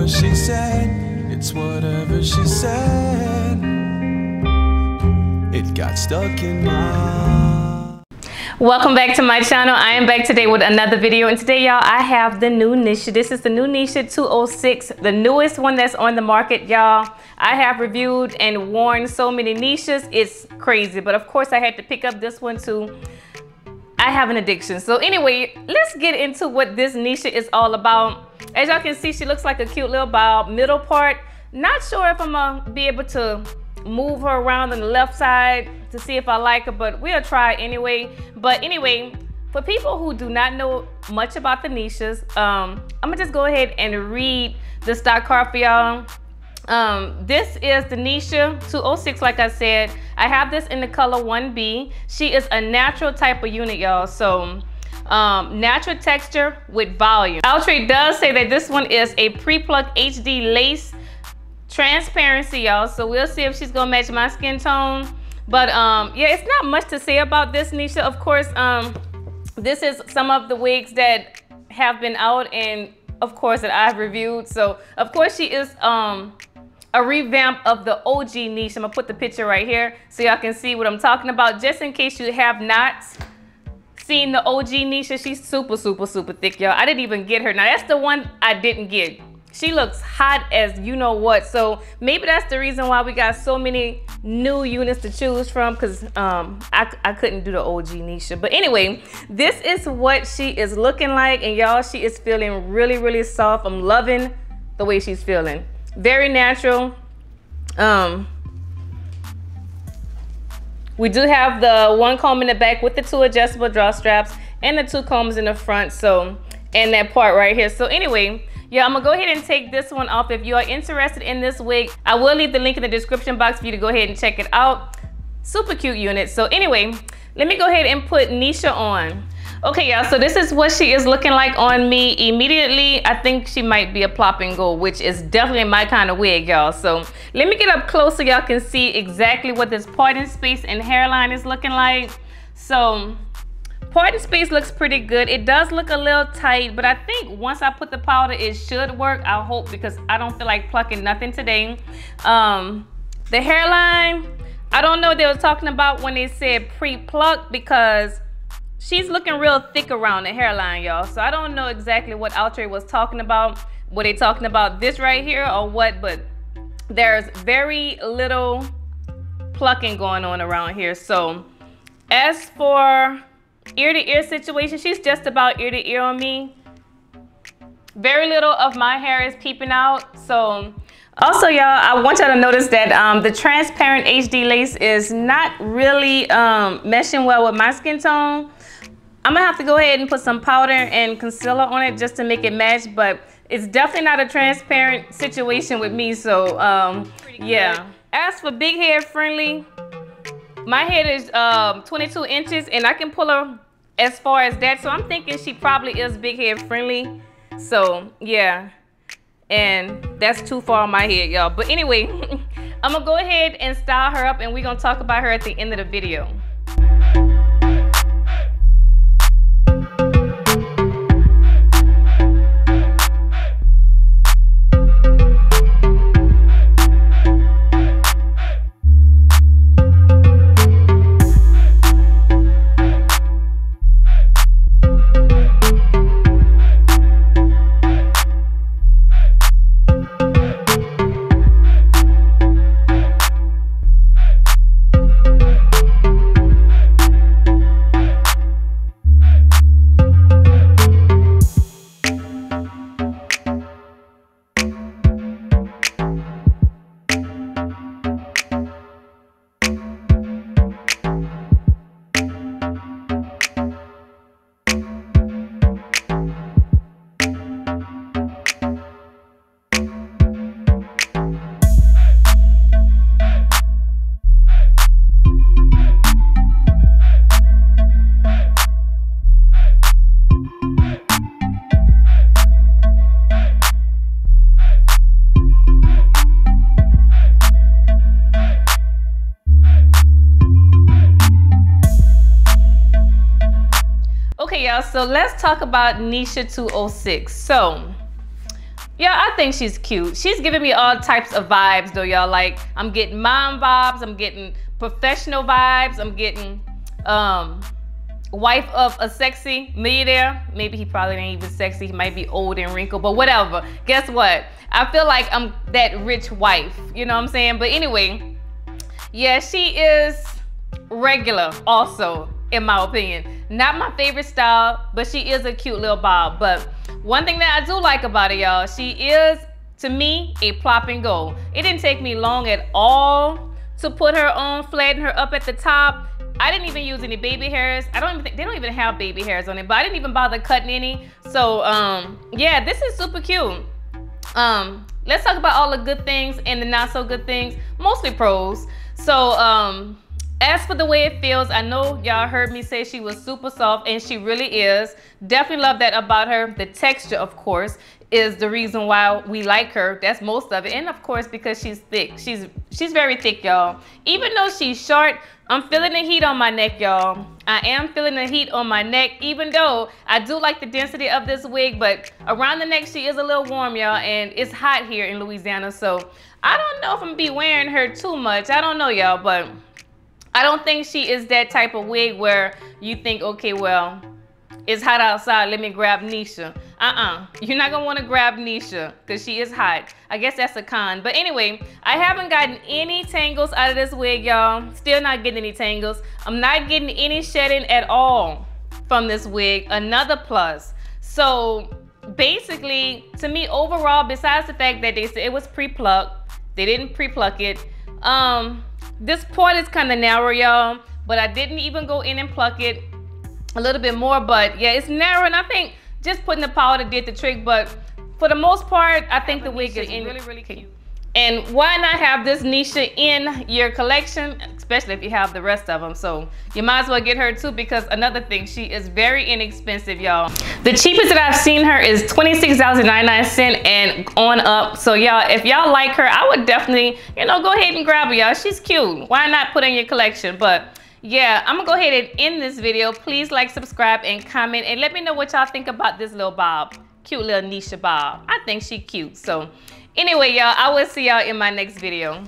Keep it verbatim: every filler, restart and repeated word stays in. whatever she said, it's whatever she said. It got stuck in my... Welcome back to my channel. I am back today with another video, and today y'all I have the new Neesha. This is the new Neesha two oh six, the newest one that's on the market, y'all. I have reviewed and worn so many Neeshas, it's crazy, but of course I had to pick up this one too. I have an addiction. So anyway, let's get into what this Neesha is all about. As y'all can see, she looks like a cute little bob. Middle part, not sure if I'm gonna be able to move her around on the left side to see if I like her, but we'll try anyway. But anyway, for people who do not know much about the Neeshas, um, I'm gonna just go ahead and read the stock card for y'all. Um, this is the Neesha two oh six, like I said. I have this in the color one B. She is a natural type of unit, y'all. So, um, natural texture with volume. Outre does say that this one is a pre-plucked H D lace transparency, y'all. So, we'll see if she's gonna match my skin tone. But, um, yeah, it's not much to say about this Neesha. Of course, um, this is some of the wigs that have been out and, of course, that I've reviewed. So, of course, she is... Um, a revamp of the O G Neesha. I'm gonna put the picture right here so y'all can see what I'm talking about. Just in case you have not seen the O G Neesha, she's super, super, super thick, y'all. I didn't even get her. Now that's the one I didn't get. She looks hot as you know what. So maybe that's the reason why we got so many new units to choose from, because um, I, I couldn't do the O G Neesha. But anyway, this is what she is looking like. And y'all, she is feeling really, really soft. I'm loving the way she's feeling. Very natural. Um, we do have the one comb in the back with the two adjustable draw straps and the two combs in the front. So, and that part right here. So anyway, yeah, I'm gonna go ahead and take this one off. If you are interested in this wig, I will leave the link in the description box for you to go ahead and check it out. Super cute unit. So anyway, let me go ahead and put Neesha on. Okay, y'all, so this is what she is looking like on me immediately. I think she might be a plop and go, which is definitely my kind of wig, y'all. So let me get up close so y'all can see exactly what this parting space and hairline is looking like. So parting space looks pretty good. It does look a little tight, but I think once I put the powder, it should work, I hope, because I don't feel like plucking nothing today. Um, the hairline, I don't know what they were talking about when they said pre-pluck, because she's looking real thick around the hairline, y'all. So I don't know exactly what Outre was talking about. Were they talking about this right here or what? But there's very little plucking going on around here. So as for ear-to-ear situation, she's just about ear-to-ear on me. Very little of my hair is peeping out. So also, y'all, I want y'all to notice that um, the transparent H D lace is not really um, meshing well with my skin tone. I'm gonna have to go ahead and put some powder and concealer on it just to make it match, but it's definitely not a transparent situation with me, so um, yeah. As for big hair friendly, my head is um, twenty-two inches and I can pull her as far as that, so I'm thinking she probably is big hair friendly, so yeah. And that's too far on my head, y'all. But anyway, I'm gonna go ahead and style her up and we're gonna talk about her at the end of the video. So let's talk about Neesha two oh six. So Yeah, I think she's cute. She's giving me all types of vibes though, y'all. Like, I'm getting mom vibes, I'm getting professional vibes, I'm getting um, wife of a sexy millionaire. Maybe he probably ain't even sexy, he might be old and wrinkled, but whatever. Guess what? I feel like I'm that rich wife, you know what I'm saying? But anyway, yeah, she is regular also, in my opinion. Not my favorite style, but she is a cute little bob. But one thing that I do like about it, y'all, she is, to me, a plop and go. It didn't take me long at all to put her on, flatten her up at the top. I didn't even use any baby hairs. I don't even think, they don't even have baby hairs on it, but I didn't even bother cutting any. So um, yeah, this is super cute. Um, let's talk about all the good things and the not so good things, mostly pros. So um, as for the way it feels, I know y'all heard me say she was super soft, and she really is. Definitely love that about her. The texture, of course, is the reason why we like her. That's most of it. And of course, because she's thick. She's she's very thick, y'all. Even though she's short, I'm feeling the heat on my neck, y'all. I am feeling the heat on my neck, even though I do like the density of this wig, but around the neck, she is a little warm, y'all, and it's hot here in Louisiana. So I don't know if I'm gonna be wearing her too much. I don't know, y'all, but I don't think she is that type of wig where you think, okay, well, it's hot outside, let me grab Neesha. Uh-uh, you're not gonna wanna grab Neesha because she is hot. I guess that's a con. But anyway, I haven't gotten any tangles out of this wig, y'all. Still not getting any tangles. I'm not getting any shedding at all from this wig, another plus. So basically, to me overall, besides the fact that they said it was pre-plucked, they didn't pre-pluck it, um, this part is kind of narrow, y'all, but I didn't even go in and pluck it a little bit more. But yeah, it's narrow, and I think just putting the powder did the trick. But for the most part, I think the wig is really, really cute. And why not have this Neesha in your collection, especially if you have the rest of them? So you might as well get her too, because another thing, she is very inexpensive, y'all. The cheapest that I've seen her is twenty-six ninety-nine and on up. So y'all, if y'all like her, I would definitely, you know, go ahead and grab her, y'all. She's cute. Why not put in your collection? But yeah, I'm gonna go ahead and end this video. Please like, subscribe, and comment, and let me know what y'all think about this little bob. Cute little Neesha bob. I think she cute. So anyway, y'all, I will see y'all in my next video.